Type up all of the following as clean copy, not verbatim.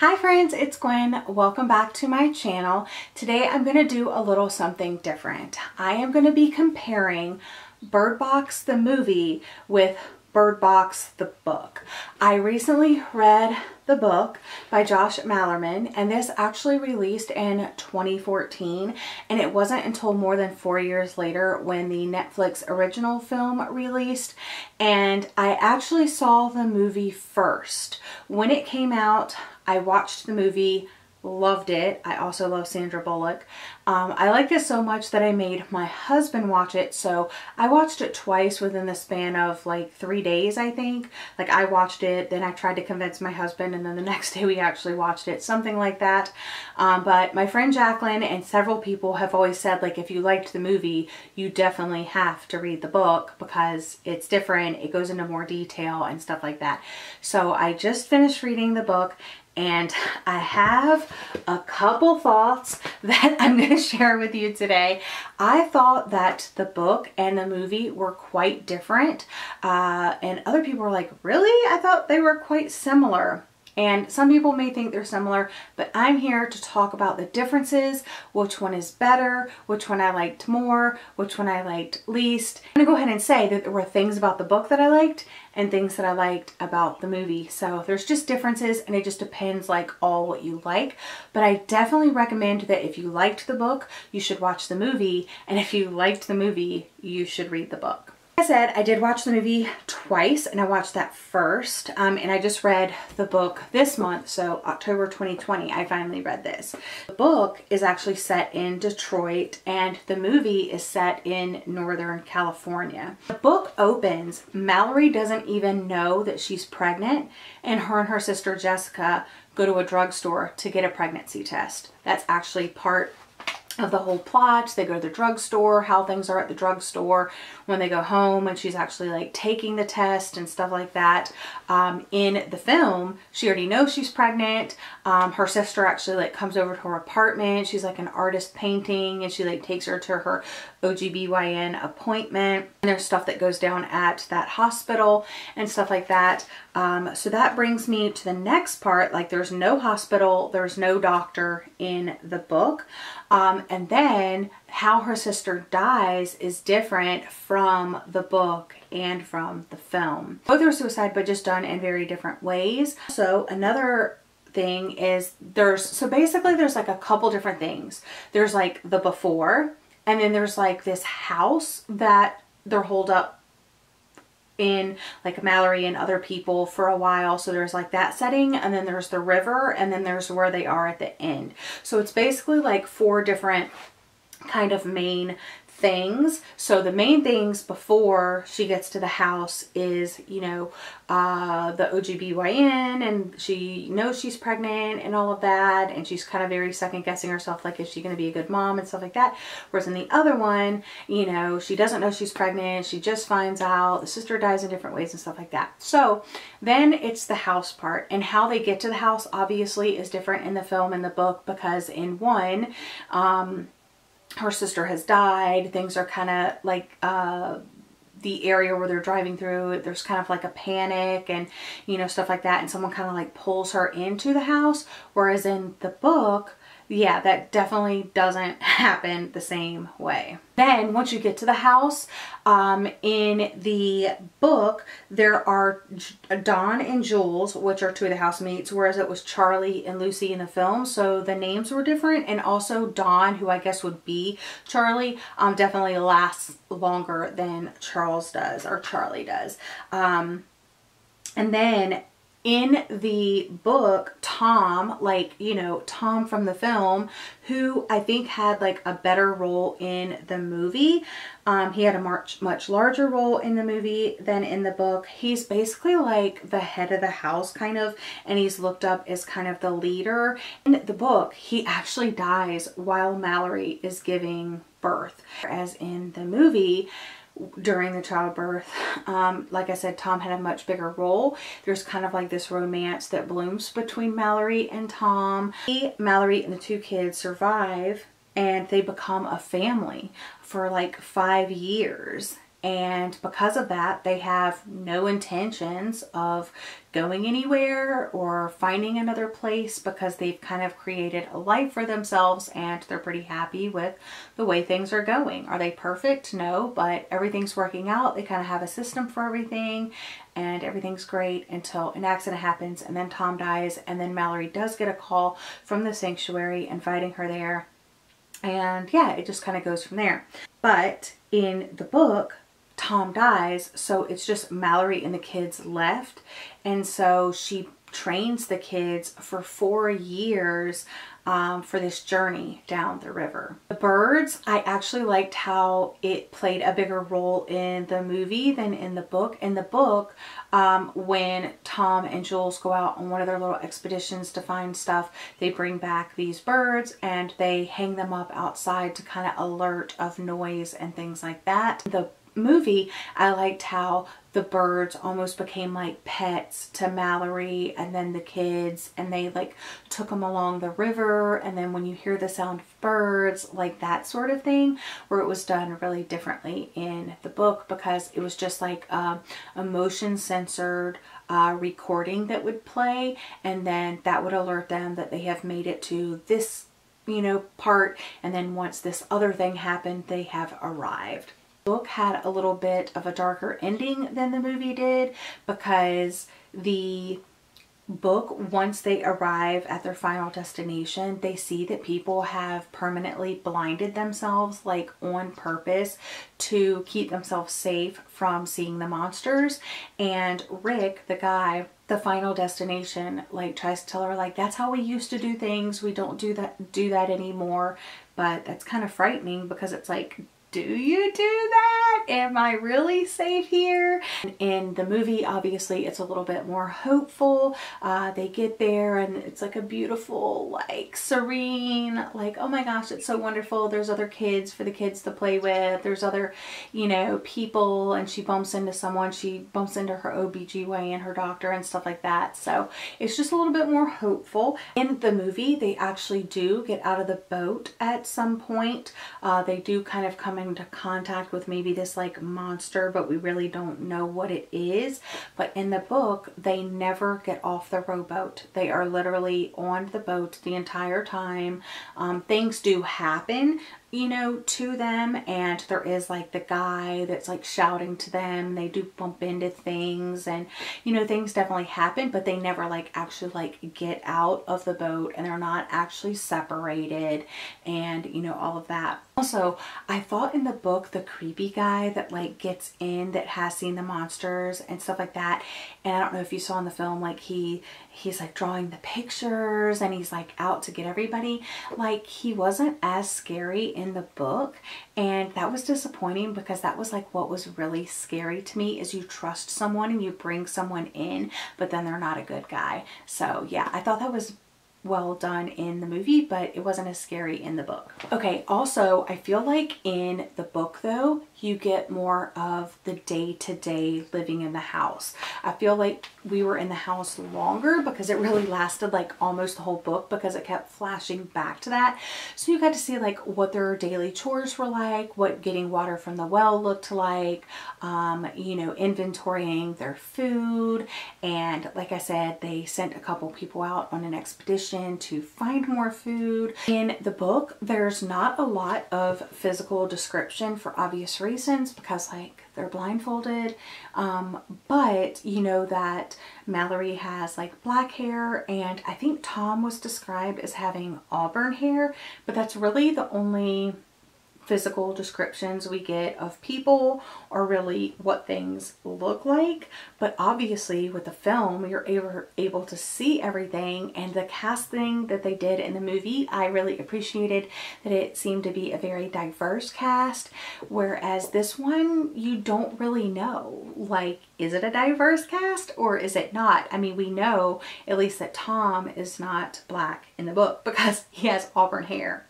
Hi friends, it's Gwen. Welcome back to my channel. Today I'm going to do a little something different. I am going to be comparing Bird Box the movie with Bird Box the book. I recently read the book by Josh Malerman, and this actually released in 2014, and it wasn't until more than 4 years later when the Netflix original film released. And I actually saw the movie first. When it came out, I watched the movie, loved it. I also love Sandra Bullock. I liked it so much that I made my husband watch it. So I watched it twice within the span of like 3 days, I think. Like I watched it, then I tried to convince my husband, and then the next day we actually watched it, something like that. But my friend Jacqueline and several people have always said, like, if you liked the movie, you definitely have to read the book because it's different. It goes into more detail and stuff like that. So I just finished reading the book, and I have a couple thoughts that I'm going to share with you today. I thought that the book and the movie were quite different, and other people were like, really? I thought they were quite similar. And some people may think they're similar, but I'm here to talk about the differences, which one is better, which one I liked more, which one I liked least. I'm gonna go ahead and say that there were things about the book that I liked and things that I liked about the movie. So there's just differences, and it just depends like all what you like. But I definitely recommend that if you liked the book, you should watch the movie. And if you liked the movie, you should read the book. Like I said, I did watch the movie twice, and I watched that first, and I just read the book this month, so October 2020, I finally read this. The book is actually set in Detroit, and the movie is set in Northern California. The book opens, Mallory doesn't even know that she's pregnant, and her sister Jessica go to a drugstore to get a pregnancy test. That's actually part of the whole plot. They go to the drugstore, how things are at the drugstore when they go home, and she's actually like taking the test and stuff like that. In the film, she already knows she's pregnant. Her sister actually like comes over to her apartment. She's like an artist painting, and she like takes her to her OBGYN appointment. And there's stuff that goes down at that hospital and stuff like that. So that brings me to the next part. Like, there's no hospital, there's no doctor in the book. And then how her sister dies is different from the book and from the film. Both are suicide, but just done in very different ways. So another thing is basically there's like a couple different things. There's like the before, and then there's like this house that they're holed up in, like Mallory and other people, for a while. So there's like that setting, and then there's the river, and then there's where they are at the end. So it's basically like four different kind of main things. So the main things before she gets to the house is, you know, the OBGYN, and she knows she's pregnant and all of that, and she's kind of very second guessing herself, like, is she going to be a good mom and stuff like that. Whereas in the other one, you know, she doesn't know she's pregnant, she just finds out, the sister dies in different ways and stuff like that. So then it's the house part, and how they get to the house obviously is different in the film and the book, because in one, her sister has died. Things are kind of like the area where they're driving through, there's kind of like a panic and, you know, stuff like that, and someone kind of like pulls her into the house. Whereas in the book, yeah, that definitely doesn't happen the same way. Then once you get to the house, in the book, there are Don and Jules, which are two of the housemates, whereas it was Charlie and Lucy in the film. So the names were different, and also Don, who I guess would be Charlie, definitely lasts longer than Charles does, or Charlie does. And then in the book, Tom, like, you know, Tom from the film, who I think had like a better role in the movie. He had a much larger role in the movie than in the book. He's basically like the head of the house, kind of, and he's looked up as kind of the leader. In the book, he actually dies while Mallory is giving birth. Whereas in the movie, during the childbirth, like I said, Tom had a much bigger role. There's kind of like this romance that blooms between Mallory and Tom. Mallory and the two kids survive, and they become a family for like 5 years. And because of that, they have no intentions of going anywhere or finding another place, because they've kind of created a life for themselves and they're pretty happy with the way things are going. Are they perfect? No, but everything's working out. They kind of have a system for everything and everything's great until an accident happens, and then Tom dies, and then Mallory does get a call from the sanctuary inviting her there. And yeah, it just kind of goes from there. But in the book, Tom dies, so it's just Mallory and the kids left, and so she trains the kids for 4 years for this journey down the river. The birds, I actually liked how it played a bigger role in the movie than in the book. In the book, when Tom and Jules go out on one of their little expeditions to find stuff, they bring back these birds and they hang them up outside to kind of alert of noise and things like that. The movie, I liked how the birds almost became like pets to Mallory and then the kids, and they like took them along the river, and then when you hear the sound of birds, like that sort of thing, where it was done really differently in the book, because it was just like a motion censored recording that would play, and then that would alert them that they have made it to this, you know, part, and then once this other thing happened, they have arrived. The book had a little bit of a darker ending than the movie did, because the book, once they arrive at their final destination, they see that people have permanently blinded themselves, like on purpose, to keep themselves safe from seeing the monsters. And Rick, the guy, the final destination, like tries to tell her, like, that's how we used to do things, we don't do that anymore. But that's kind of frightening, because it's like, do you do that? Am I really safe here? In the movie, obviously, it's a little bit more hopeful. They get there and it's like a beautiful, like serene, like, oh my gosh, it's so wonderful. There's other kids for the kids to play with. There's other, you know, people, and she bumps into someone. She bumps into her OBGYN, her doctor, and stuff like that. So it's just a little bit more hopeful. In the movie, they actually do get out of the boat at some point. They do kind of come in into contact with maybe this like monster, but we really don't know what it is. But in the book, they never get off the rowboat. They are literally on the boat the entire time. Things do happen, you know, to them, and there is like the guy that's like shouting to them. They do bump into things, and you know, things definitely happen, but they never like actually like get out of the boat, and they're not actually separated, and you know, all of that. Also, I thought in the book, the creepy guy that like gets in, that has seen the monsters and stuff like that, and I don't know if you saw in the film, like he's like drawing the pictures and he's like out to get everybody, like he wasn't as scary in the book. And that was disappointing, because that was like what was really scary to me, is you trust someone and you bring someone in, but then they're not a good guy. So yeah, I thought that was well done in the movie, but it wasn't as scary in the book. Okay, also, I feel like in the book though, you get more of the day-to-day living in the house. I feel like we were in the house longer, because it really lasted like almost the whole book, because it kept flashing back to that. So you got to see like what their daily chores were like, what getting water from the well looked like, you know, inventorying their food. And like I said, they sent a couple people out on an expedition to find more food. In the book, there's not a lot of physical description for obvious reasons, because like they're blindfolded, but you know that Mallory has like black hair, and I think Tom was described as having auburn hair, but that's really the only physical descriptions we get of people, or really what things look like. But obviously with the film, you're able to see everything, and the casting that they did in the movie, I really appreciated that it seemed to be a very diverse cast, whereas this one, you don't really know, like, is it a diverse cast or is it not? I mean, we know at least that Tom is not black in the book, because he has auburn hair.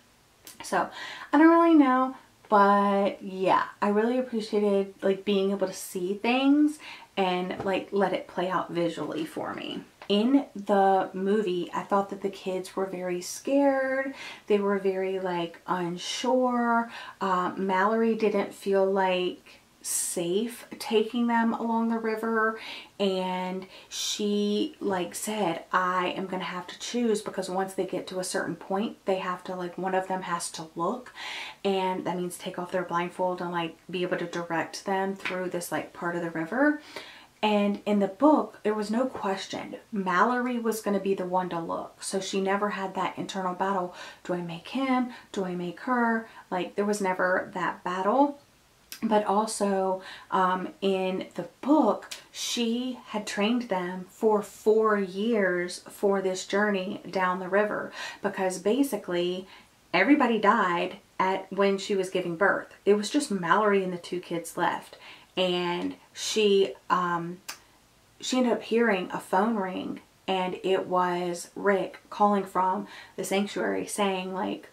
So I don't really know, but yeah, I really appreciated like being able to see things and like let it play out visually for me. In the movie, I thought that the kids were very scared. They were very like unsure. Mallory didn't feel like safe taking them along the river, and she like said, I am gonna have to choose, because once they get to a certain point, they have to, like, one of them has to look, and that means take off their blindfold and like be able to direct them through this like part of the river. And in the book, there was no question. Mallory was going to be the one to look. So she never had that internal battle. Do I make him? Do I make her? Like, there was never that battle. But also in the book, she had trained them for 4 years for this journey down the river, because basically everybody died at when she was giving birth. It was just Mallory and the two kids left. And she ended up hearing a phone ring, and it was Rick calling from the sanctuary saying, like,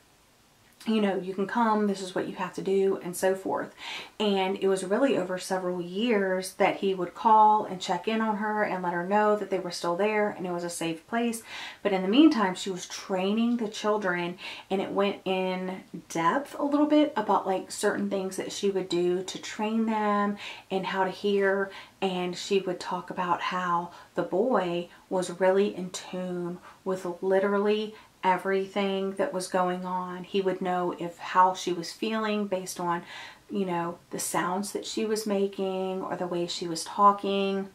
you know, you can come, this is what you have to do, and so forth. And it was really over several years that he would call and check in on her and let her know that they were still there and it was a safe place. But in the meantime, she was training the children, and it went in depth a little bit about like certain things that she would do to train them and how to hear. And she would talk about how the boy was really in tune with literally everything that was going on. He would know if how she was feeling based on, you know, the sounds that she was making or the way she was talking.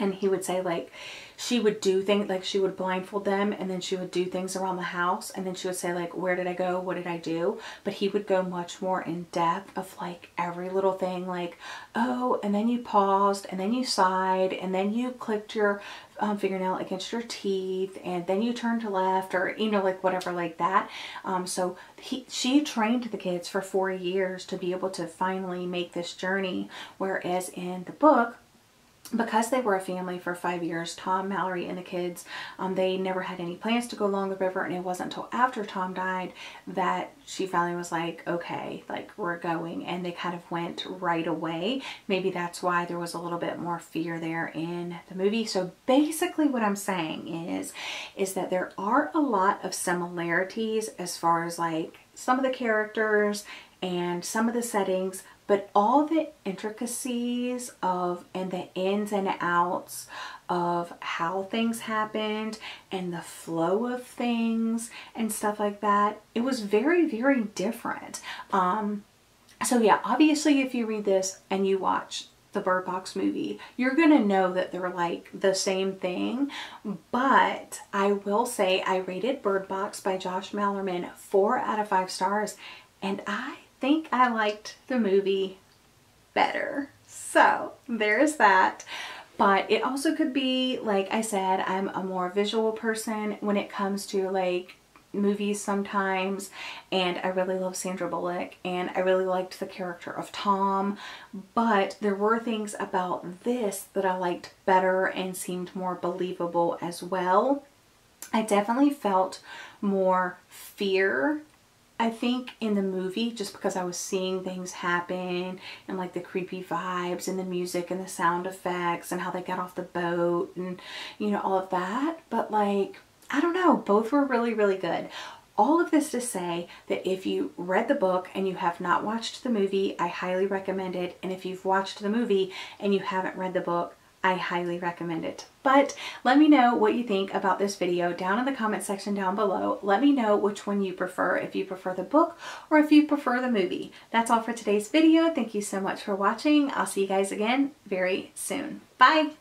And he would say, like, she would do things, like she would blindfold them and then she would do things around the house, and then she would say, like, where did I go? What did I do? But he would go much more in depth of like every little thing, like, oh, and then you paused, and then you sighed, and then you clicked your fingernail against your teeth, and then you turned to left, or, you know, like whatever like that. So she trained the kids for 4 years to be able to finally make this journey. Whereas in the book, because they were a family for 5 years, Tom, Mallory, and the kids, they never had any plans to go along the river, and it wasn't until after Tom died that she finally was like, okay, like, we're going, and they kind of went right away. Maybe that's why there was a little bit more fear there in the movie. So basically what I'm saying is that there are a lot of similarities as far as like some of the characters and some of the settings, but all the intricacies of and the ins and outs of how things happened and the flow of things and stuff like that, it was very, very different. So yeah, obviously if you read this and you watch the Bird Box movie, you're gonna know that they're like the same thing. But I will say I rated Bird Box by Josh Malerman 4 out of 5 stars, and I think I liked the movie better. So there's that. But it also could be, like I said, I'm a more visual person when it comes to like movies sometimes, and I really love Sandra Bullock and I really liked the character of Tom, but there were things about this that I liked better and seemed more believable as well. I definitely felt more fear, I think, in the movie, just because I was seeing things happen and like the creepy vibes and the music and the sound effects and how they got off the boat and, you know, all of that. But like, I don't know, both were really, really good. All of this to say that if you read the book and you have not watched the movie, I highly recommend it. And if you've watched the movie and you haven't read the book, I highly recommend it. But let me know what you think about this video down in the comment section down below. Let me know which one you prefer, if you prefer the book or if you prefer the movie. That's all for today's video. Thank you so much for watching. I'll see you guys again very soon. Bye.